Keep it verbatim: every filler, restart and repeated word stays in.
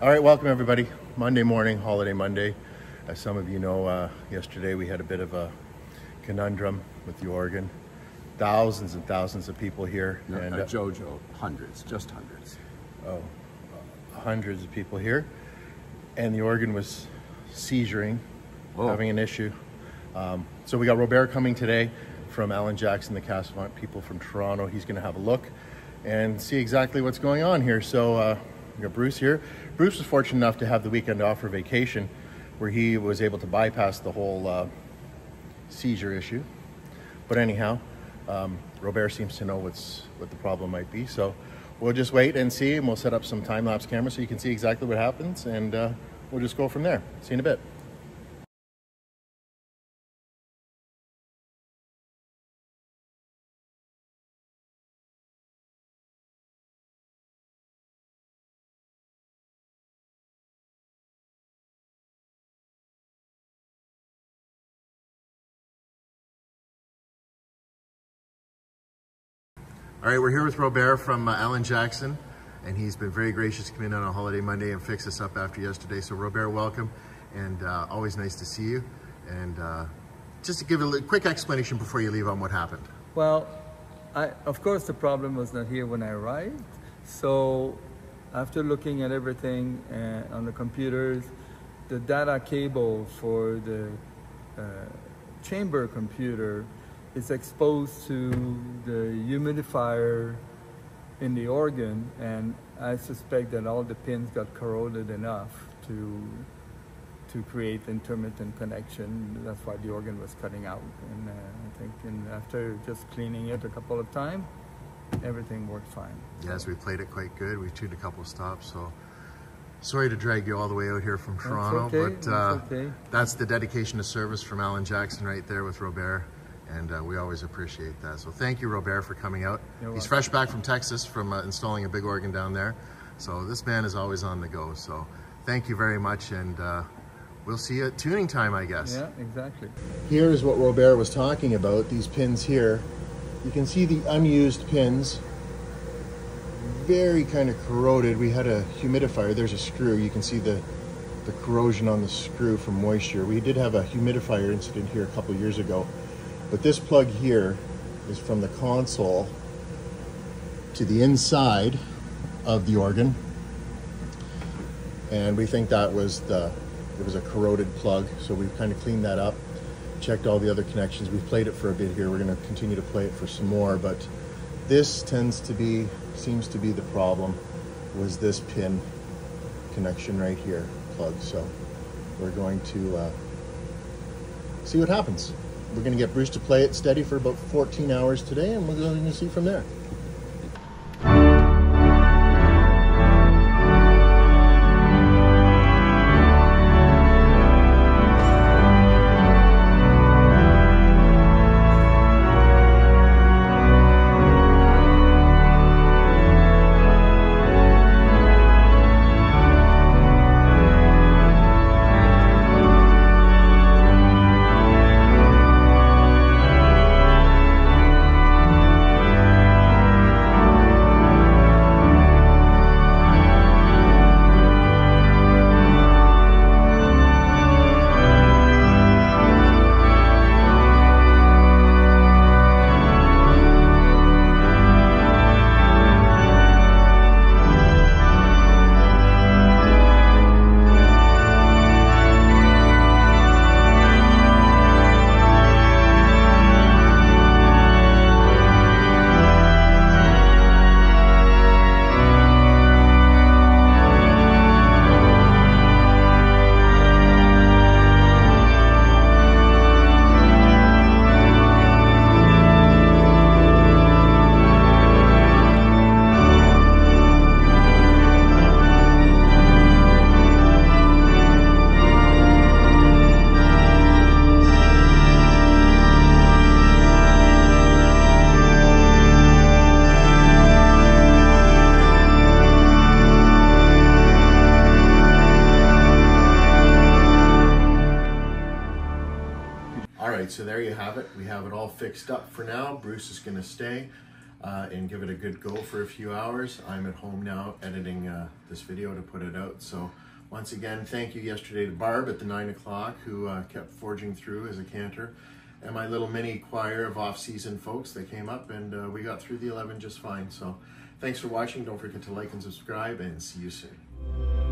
All right, welcome everybody. Monday morning, holiday Monday. As some of you know, uh, yesterday we had a bit of a conundrum with the Oregon. Thousands and thousands of people here. No, and, uh, Jojo, hundreds, just hundreds. Oh, hundreds of people here. And the Oregon was seizuring, Whoa. having an issue. Um, so we got Robert coming today from Alan Jackson, the Casavant people from Toronto. He's gonna have a look and see exactly what's going on here. So. Uh, We got Bruce here. Bruce was fortunate enough to have the weekend off for vacation, where he was able to bypass the whole uh, seizure issue. But anyhow, um, Robert seems to know what's what the problem might be. So we'll just wait and see, and we'll set up some time-lapse cameras so you can see exactly what happens, and uh, we'll just go from there. See you in a bit. All right, we're here with Robert from uh, Alan Jackson, and he's been very gracious to come in on a holiday Monday and fix us up after yesterday. So Robert, welcome, and uh, always nice to see you. And uh, just to give a quick explanation before you leave on what happened. Well, I, of course the problem was not here when I arrived. So after looking at everything uh, on the computers, the data cable for the uh, chamber computer is exposed to the humidifier in the organ, and I suspect that all the pins got corroded enough to to create intermittent connection. That's why the organ was cutting out. And uh, I think and after just cleaning it a couple of times, everything worked fine. Yes, we played it quite good. We tuned a couple of stops. So sorry to drag you all the way out here from Toronto, that's okay. but uh, that's, okay. that's the dedication to service from Alan Jackson right there with Robert. And uh, we always appreciate that. So thank you, Robert, for coming out. You're He's welcome. Fresh back from Texas from uh, installing a big organ down there. So this man is always on the go. So thank you very much. And uh, we'll see you at tuning time, I guess. Yeah, exactly. Here is what Robert was talking about, these pins here. You can see the unused pins, very kind of corroded. We had a humidifier. There's a screw. You can see the, the corrosion on the screw from moisture. We did have a humidifier incident here a couple years ago. But this plug here is from the console to the inside of the organ. And we think that was the, it was a corroded plug. So we've kind of cleaned that up, checked all the other connections. We've played it for a bit here. We're gonna continue to play it for some more, but this tends to be, seems to be the problem, was this pin connection right here, plug. So we're going to uh, see what happens. We're going to get Bruce to play it steady for about fourteen hours today, and we're going to see from there. So there you have it. We have it all fixed up for now. Bruce is going to stay. uh, and give it a good go for a few hours. I'm at home now editing uh, this video to put it out. So once again, thank you yesterday to Barb at the nine o'clock who uh, kept forging through as a cantor, and my little mini choir of off-season folks that came up, and uh, we got through the eleven just fine. So thanks for watching. Don't forget to like and subscribe, and see you soon.